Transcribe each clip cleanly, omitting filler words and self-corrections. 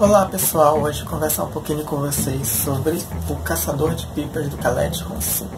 Olá pessoal, hoje vou conversar um pouquinho com vocês sobre O Caçador de Pipas do Khaled Hosseini.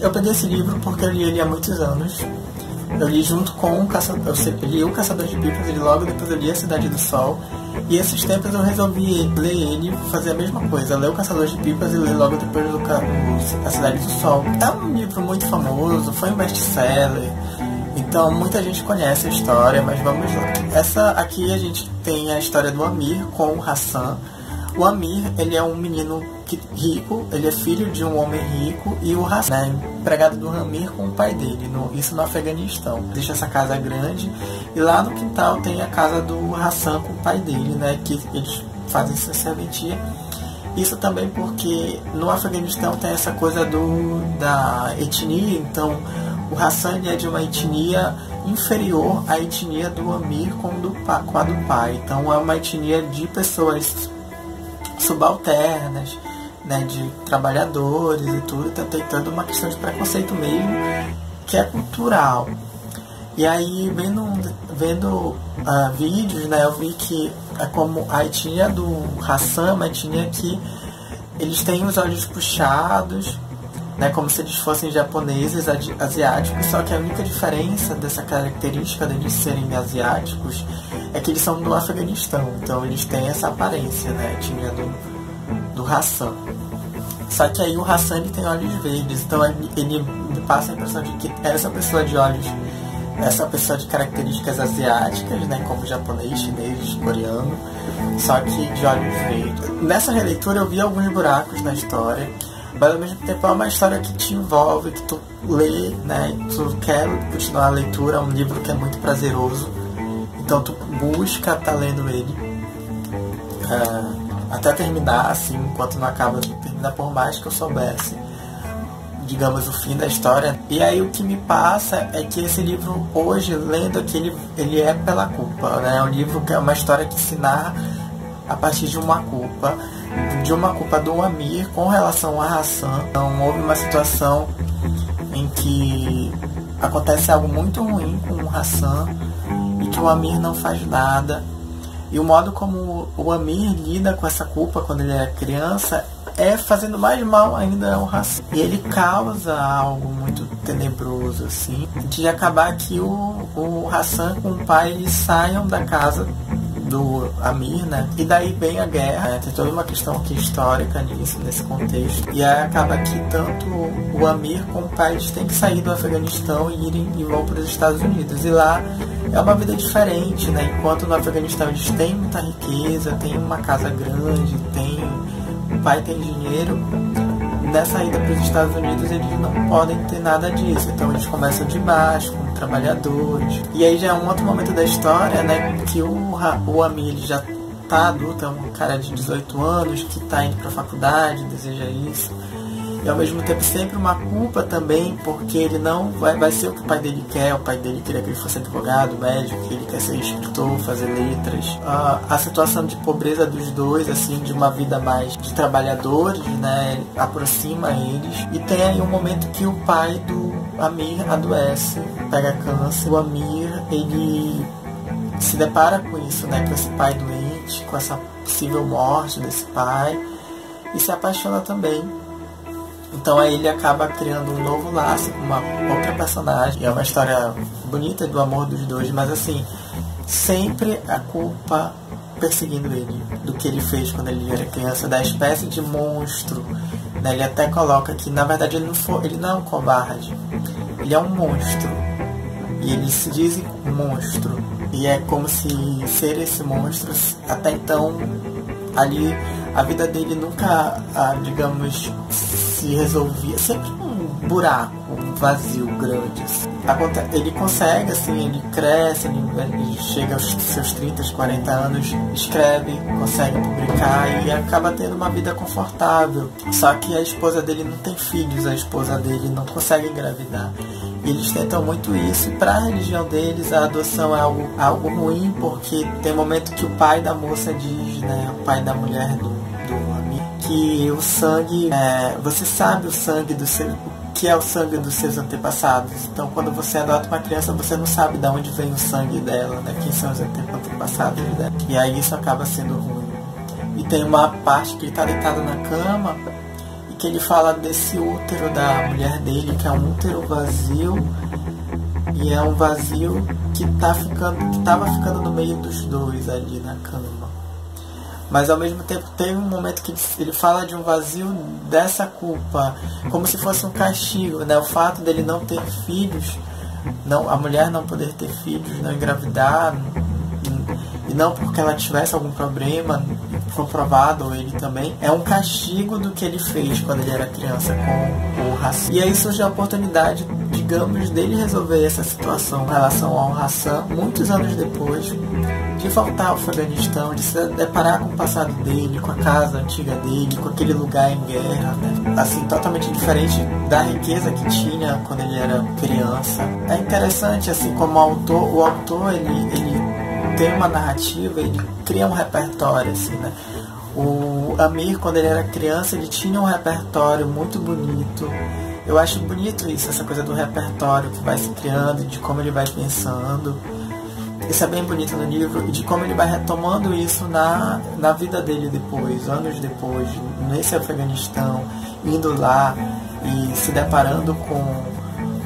Eu peguei esse livro porque eu li ele há muitos anos. Eu li junto com o Caçador, eu li O Caçador de Pipas e logo depois eu li A Cidade do Sol. E esses tempos eu resolvi ler ele e fazer a mesma coisa, ler O Caçador de Pipas e ler logo depois A Cidade do Sol. É um livro muito famoso, foi um best-seller, então muita gente conhece a história, mas vamos lá. Essa aqui a gente tem a história do Amir com o Hassan. O Amir, ele é um menino rico, ele é filho de um homem rico, e o Hassan é empregado do Amir com o pai dele, isso no Afeganistão. Deixa essa casa grande, e lá no quintal tem a casa do Hassan com o pai dele, que eles fazem sua serventia. Isso também porque no Afeganistão tem essa coisa da etnia, então o Hassan é de uma etnia inferior à etnia do Amir com a do pai, então é uma etnia de pessoas subalternas, de trabalhadores e tudo, tá tentando uma questão de preconceito mesmo, que é cultural. E aí, vendo vídeos, eu vi que é como a etnia do Hassan, uma etnia que eles têm os olhos puxados, como se eles fossem japoneses, asiáticos, só que a única diferença dessa característica deles serem asiáticos é que eles são do Afeganistão, então eles têm essa aparência, a etnia do Hassan. Só que aí o Hassan ele tem olhos verdes, então ele me passa a impressão de que essa pessoa de características asiáticas, como japonês, chinês, coreano, só que de olhos verdes. Nessa releitura eu vi alguns buracos na história, mas ao mesmo tempo é uma história que te envolve, que tu lê, tu quer continuar a leitura, é um livro que é muito prazeroso, então tu busca estar lendo ele até terminar, assim, enquanto não acaba de terminar, por mais que eu soubesse, digamos, o fim da história. E aí o que me passa é que esse livro, hoje, lendo aqui, ele é pela culpa, é um livro que é uma história que se narra a partir de uma culpa, do Amir com relação a Hassan. Então houve uma situação em que acontece algo muito ruim com o Hassan e que o Amir não faz nada, e o modo como o Amir lida com essa culpa quando ele é criança é fazendo mais mal ainda ao Hassan, e ele causa algo muito tenebroso, assim, de acabar que o Hassan com o pai eles saiam da casa do Amir, E daí vem a guerra, Tem toda uma questão aqui histórica nisso, nesse contexto. E aí acaba que tanto o Amir como o pai têm que sair do Afeganistão e vão para os Estados Unidos. E lá é uma vida diferente, Enquanto no Afeganistão eles têm muita riqueza, tem uma casa grande, o pai tem dinheiro. Nessa ida para os Estados Unidos eles não podem ter nada disso, então eles começam de baixo, como trabalhadores. E aí já é um outro momento da história, que o Amir já tá adulto, é um cara de 18 anos que tá indo pra faculdade, deseja isso. E ao mesmo tempo sempre uma culpa também, porque ele não vai ser o que o pai dele quer. O pai dele queria que ele fosse advogado, médico, ele quer ser escritor, fazer letras. A situação de pobreza dos dois, assim, de uma vida mais de trabalhadores, aproxima eles. E tem aí um momento que o pai do Amir adoece, pega câncer. O Amir, ele se depara com isso, com esse pai doente, com essa possível morte desse pai, e se apaixona também. Então aí ele acaba criando um novo laço com uma outra personagem. É uma história bonita do amor dos dois, mas assim, sempre a culpa perseguindo ele, do que ele fez quando ele era criança, da espécie de monstro. Ele até coloca que, na verdade, ele não é um covarde, ele é um monstro. E eles se dizem monstro. E é como se ser esse monstro, até então, ali, a vida dele nunca, digamos, se resolvia, sempre um buraco, um vazio grande, assim. Ele consegue, assim, ele cresce, ele chega aos seus 30, 40 anos, escreve, consegue publicar e acaba tendo uma vida confortável. Só que a esposa dele não tem filhos, a esposa dele não consegue engravidar. E eles tentam muito isso, e para a religião deles a adoção é algo ruim, porque tem momento que o pai da moça diz, o pai da mulher do Amir, que o sangue, você sabe o sangue do seu, o que é o sangue dos seus antepassados. Então, quando você adota uma criança, você não sabe de onde vem o sangue dela, né? Quem são os antepassados dela. E aí isso acaba sendo ruim. E tem uma parte que ele está deitado na cama e que ele fala desse útero da mulher dele, que é um útero vazio, e é um vazio que estava ficando no meio dos dois ali na cama. Mas ao mesmo tempo tem um momento que ele fala de um vazio dessa culpa, como se fosse um castigo, né? O fato dele não ter filhos, a mulher não poder ter filhos, não engravidar, e não porque ela tivesse algum problema comprovado, ou ele também, é um castigo do que ele fez quando ele era criança com o racismo. E aí surge a oportunidade, digamos, dele resolver essa situação em relação ao racismo, muitos anos depois, de voltar ao Afeganistão, de se deparar com o passado dele, com a casa antiga dele, com aquele lugar em guerra, né? Assim, totalmente diferente da riqueza que tinha quando ele era criança. É interessante, assim, como o autor, ele tem uma narrativa, ele cria um repertório, assim, né? O Amir, quando ele era criança, ele tinha um repertório muito bonito. Eu acho bonito isso, essa coisa do repertório que vai se criando, de como ele vai pensando. Isso é bem bonito no livro, e de como ele vai retomando isso na vida dele depois, anos depois, nesse Afeganistão, indo lá e se deparando com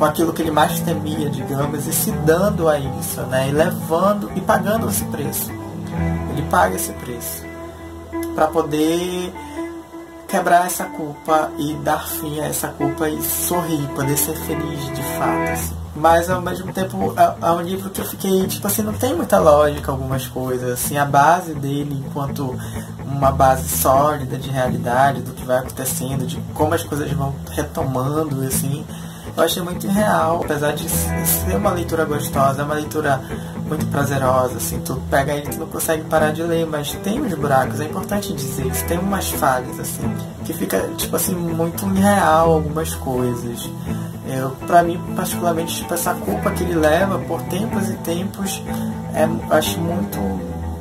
aquilo que ele mais temia, digamos, e se dando a isso, né? E levando e pagando esse preço. Ele paga esse preço para poder quebrar essa culpa e dar fim a essa culpa e sorrir, poder ser feliz de fato, assim. Mas ao mesmo tempo é um livro que eu fiquei, tipo assim, não tem muita lógica algumas coisas, assim, a base dele enquanto uma base sólida de realidade, do que vai acontecendo, de como as coisas vão retomando, assim, eu achei muito irreal, apesar de ser uma leitura gostosa, é uma leitura muito prazerosa, assim, tu pega ele, tu não consegue parar de ler, mas tem uns buracos, é importante dizer isso, tem umas falhas, assim, que fica, tipo assim, muito irreal algumas coisas. Pra mim, particularmente, tipo, essa culpa que ele leva por tempos e tempos, acho muito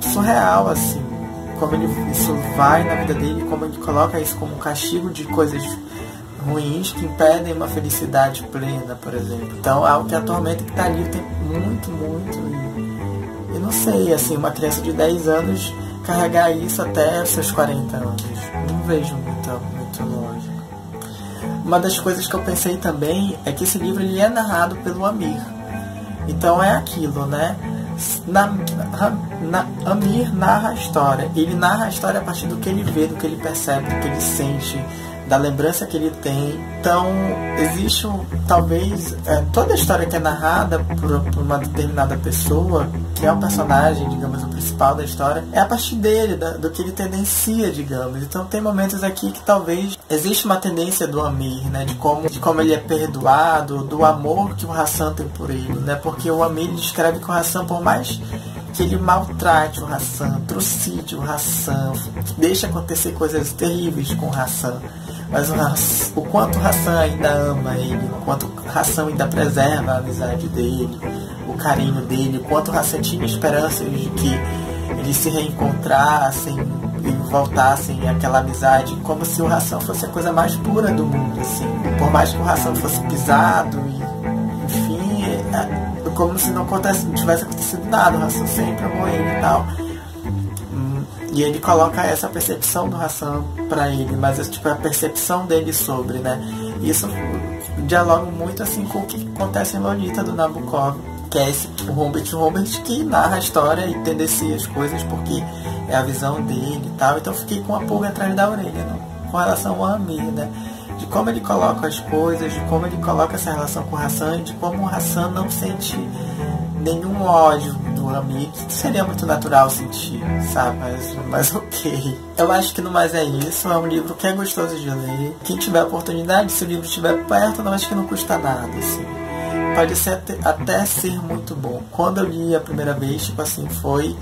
surreal, assim, como isso vai na vida dele, como ele coloca isso como um castigo de coisas ruins que impedem uma felicidade plena, por exemplo. Então, algo que atormenta, que tá ali o tempo muito, e não sei, assim, uma criança de 10 anos carregar isso até seus 40 anos, não vejo muito longe. Uma das coisas que eu pensei também é que esse livro ele é narrado pelo Amir. Então é aquilo, né? Amir narra a história. Ele narra a história a partir do que ele vê, do que ele percebe, do que ele sente, da lembrança que ele tem. Então existe, talvez, toda a história que é narrada por uma determinada pessoa, que é o personagem, digamos, o principal da história, é a partir dele, do que ele tendencia, digamos. Então tem momentos aqui que talvez existe uma tendência do Amir, né, de como ele é perdoado, do amor que o Hassan tem por ele, né, porque o Amir descreve que o Hassan, por mais que ele maltrate o Hassan, trucide o Hassan, deixa acontecer coisas terríveis com o Hassan, mas o quanto o Hassan ainda ama ele, o quanto o Hassan ainda preserva a amizade dele, o carinho dele, o quanto o Hassan tinha esperanças de que eles se reencontrassem e voltassem àquela amizade, como se o Hassan fosse a coisa mais pura do mundo, assim. Por mais que o Hassan fosse pisado, e, enfim, como se não tivesse acontecido nada, o Hassan sempre amou ele e tal. E ele coloca essa percepção do Hassan pra ele, mas é tipo a percepção dele sobre, né? Isso dialoga muito, assim, com o que acontece em Lolita, do Nabokov, que é esse Humbert Humbert que narra a história e tendencia as coisas porque é a visão dele e tal. Então fiquei com a pulga atrás da orelha, né? Com relação ao Amir, né? De como ele coloca as coisas, de como ele coloca essa relação com o Hassan, de como o Hassan não sente nenhum ódio do Amir, que seria muito natural sentir, sabe? Mas ok. Eu acho que no mais é isso, é um livro que é gostoso de ler. Quem tiver oportunidade, se o livro estiver perto, eu acho que não custa nada, assim. Pode ser até ser muito bom. Quando eu li a primeira vez, tipo assim, foi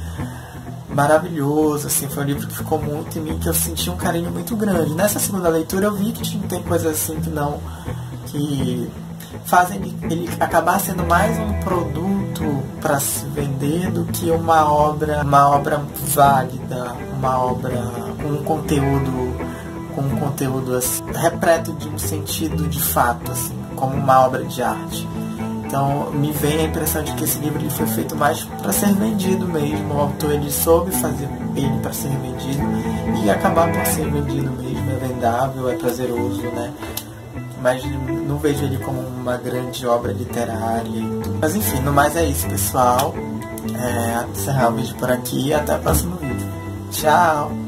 maravilhoso, assim, foi um livro que ficou muito em mim, que eu senti um carinho muito grande. Nessa segunda leitura eu vi que tem coisas assim que fazem ele acabar sendo mais um produto para se vender do que uma obra válida, uma obra com um conteúdo com um conteúdo assim, repleto de um sentido de fato, assim, como uma obra de arte. Então me vem a impressão de que esse livro ele foi feito mais para ser vendido mesmo. O autor ele soube fazer ele para ser vendido e acabar por ser vendido mesmo. É vendável, é prazeroso, né? Mas não vejo ele como uma grande obra literária. Mas enfim, no mais é isso, pessoal. Encerrar o vídeo por aqui e até o próximo vídeo. Tchau!